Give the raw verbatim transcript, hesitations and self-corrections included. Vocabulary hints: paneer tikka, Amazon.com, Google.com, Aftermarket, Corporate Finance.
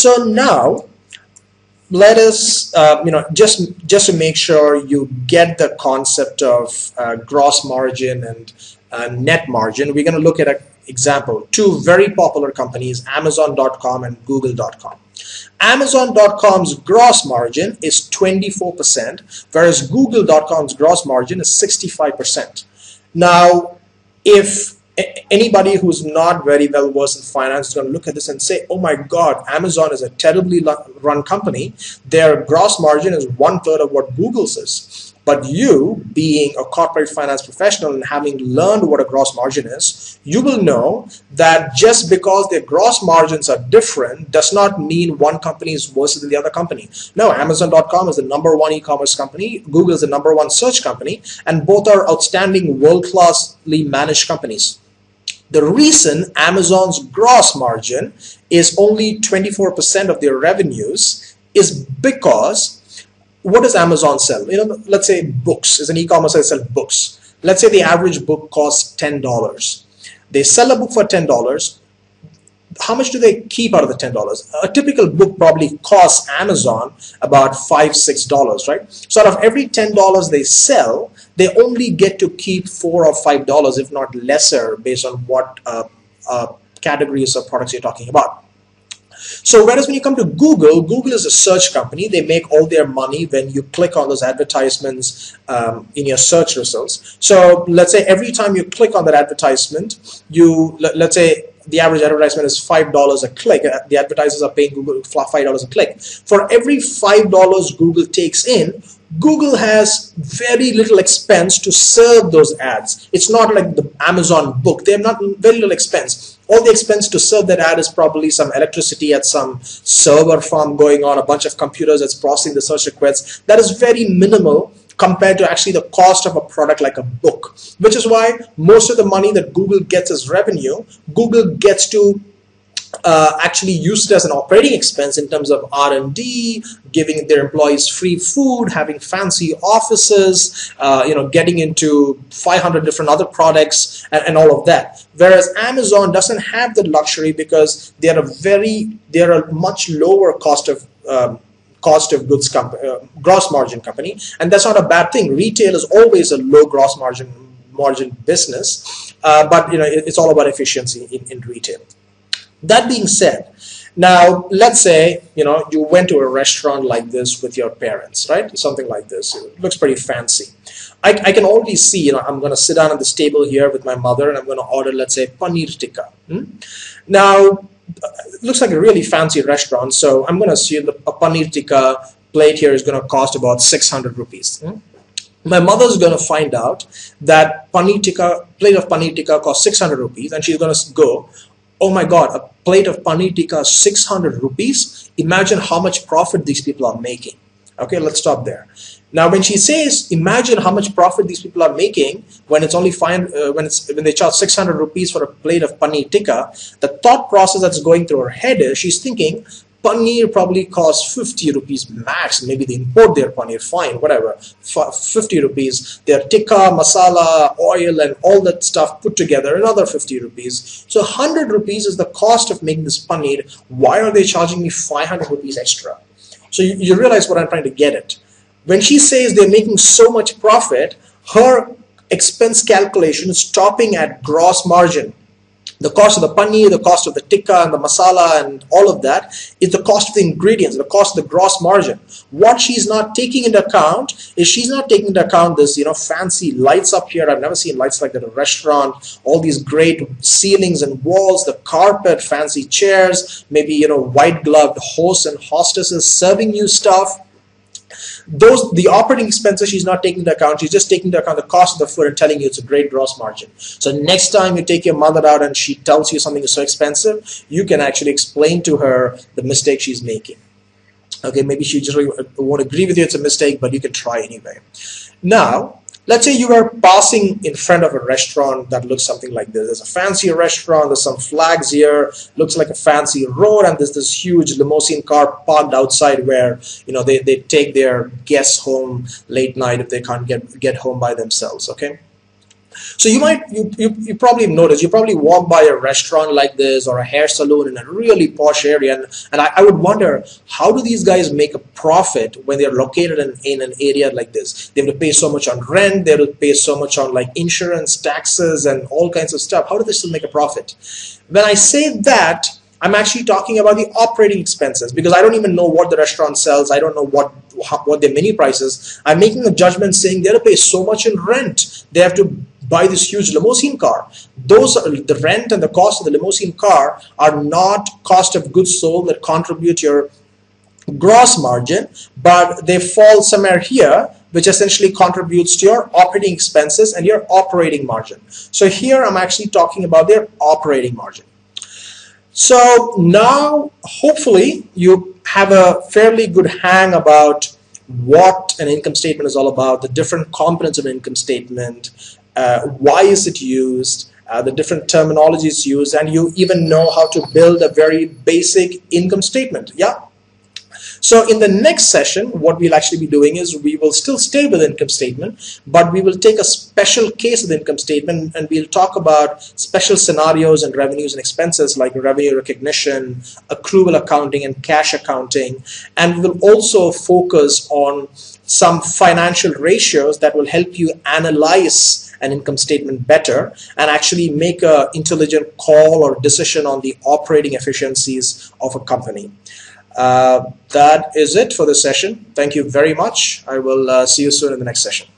So now let us, uh, you know, just just to make sure you get the concept of uh, gross margin and uh, net margin, we're going to look at an example. Two very popular companies, Amazon dot com and Google dot com. Amazon dot com's gross margin is twenty-four percent, whereas Google dot com's gross margin is sixty-five percent. Now, if anybody who's not very well versed in finance is going to look at this and say, oh my God, Amazon is a terribly run company. Their gross margin is one third of what Google's is. But you, being a corporate finance professional and having learned what a gross margin is, you will know that just because their gross margins are different does not mean one company is worse than the other company. No, Amazon dot com is the number one e-commerce company, Google is the number one search company, and both are outstanding, world-classly managed companies. The reason Amazon's gross margin is only twenty-four percent of their revenues is because, what does Amazon sell? You know, let's say books. As an e-commerce, I sell books. Let's say the average book costs ten dollars. They sell a book for ten dollars. How much do they keep out of the ten dollars? A typical book probably costs Amazon about five dollars, six dollars, right? So out of every ten dollars they sell, they only get to keep four or five dollars, if not lesser, based on what uh, uh, categories of products you're talking about. So whereas when you come to Google, Google is a search company. They make all their money when you click on those advertisements um, in your search results. So let's say every time you click on that advertisement, you let, let's say the average advertisement is five dollars a click. The advertisers are paying Google five dollars a click. For every five dollars Google takes in, Google has very little expense to serve those ads. It's not like the Amazon book. They have not very little expense. All the expense to serve that ad is probably some electricity at some server farm going on, a bunch of computers that's processing the search requests. That is very minimal compared to actually the cost of a product like a book, which is why most of the money that Google gets as revenue, Google gets to Uh, actually used as an operating expense in terms of R and D, giving their employees free food, having fancy offices, uh, you know, getting into five hundred different other products and, and all of that. Whereas Amazon doesn't have the luxury because they are a very, they are a much lower cost of um, cost of goods company, uh, gross margin company, and that's not a bad thing. Retail is always a low gross margin margin business, uh, but you know, it, it's all about efficiency in, in retail. That being said, now let's say you know you went to a restaurant like this with your parents, right? Something like this. It looks pretty fancy. I, I can already see, you know, I'm going to sit down at this table here with my mother and I'm going to order, let's say, paneer tikka. Hmm? Now, it looks like a really fancy restaurant, so I'm going to assume that a paneer tikka plate here is going to cost about six hundred rupees. Hmm? My mother's going to find out that paneer tikka, plate of paneer tikka costs six hundred rupees, and she's going to go, oh my God, a plate of paneer tikka is six hundred rupees. Imagine how much profit these people are making. Okay, let's stop there. Now, when she says, imagine how much profit these people are making when it's only fine, uh, when it's when they charge six hundred rupees for a plate of paneer tikka, the thought process that's going through her head is she's thinking, paneer probably costs fifty rupees max. Maybe they import their paneer, fine, whatever. F fifty rupees. Their tikka, masala, oil, and all that stuff put together, another fifty rupees. So one hundred rupees is the cost of making this paneer. Why are they charging me five hundred rupees extra? So you, you realize what I'm trying to get at. When she says they're making so much profit, her expense calculation is topping at gross margin. The cost of the paneer, the cost of the tikka and the masala and all of that is the cost of the ingredients, the cost of the gross margin. What she's not taking into account is she's not taking into account this, you know, fancy lights up here. I've never seen lights like that in a restaurant. All these great ceilings and walls, the carpet, fancy chairs, maybe, you know, white-gloved hosts and hostesses serving you stuff. Those, the operating expenses she's not taking into account. She's just taking into account the cost of the food and telling you it's a great gross margin. So next time you take your mother out and she tells you something is so expensive, you can actually explain to her the mistake she's making. Okay, maybe she just won't agree with you, it's a mistake, but you can try anyway. Now, let's say you are passing in front of a restaurant that looks something like this. There's a fancy restaurant, there's some flags here, looks like a fancy road, and there's this huge limousine car parked outside where, you know, they, they take their guests home late night if they can't get, get home by themselves, okay? So you might, you, you, you probably noticed, you probably walk by a restaurant like this or a hair salon in a really posh area, and, and I, I would wonder, how do these guys make a profit when they're located in, in an area like this? They have to pay so much on rent, they have to pay so much on like insurance, taxes, and all kinds of stuff. How do they still make a profit? When I say that, I'm actually talking about the operating expenses, because I don't even know what the restaurant sells. I don't know what what their menu prices. I'm making a judgment saying they have to pay so much in rent. They have to buy this huge limousine car. Those are, the rent and the cost of the limousine car are not cost of goods sold that contribute your gross margin, but they fall somewhere here, which essentially contributes to your operating expenses and your operating margin. So here I'm actually talking about their operating margin. So now hopefully you have a fairly good hang about what an income statement is all about, the different components of an income statement, uh, why is it used, uh, the different terminologies used, and you even know how to build a very basic income statement. Yeah. So in the next session, what we'll actually be doing is we will still stay with income statement, but we will take a special case of the income statement, and we'll talk about special scenarios and revenues and expenses like revenue recognition, accrual accounting, and cash accounting. And we will also focus on some financial ratios that will help you analyze an income statement better and actually make an intelligent call or decision on the operating efficiencies of a company. Uh, that is it for this session. Thank you very much. I will uh, see you soon in the next session.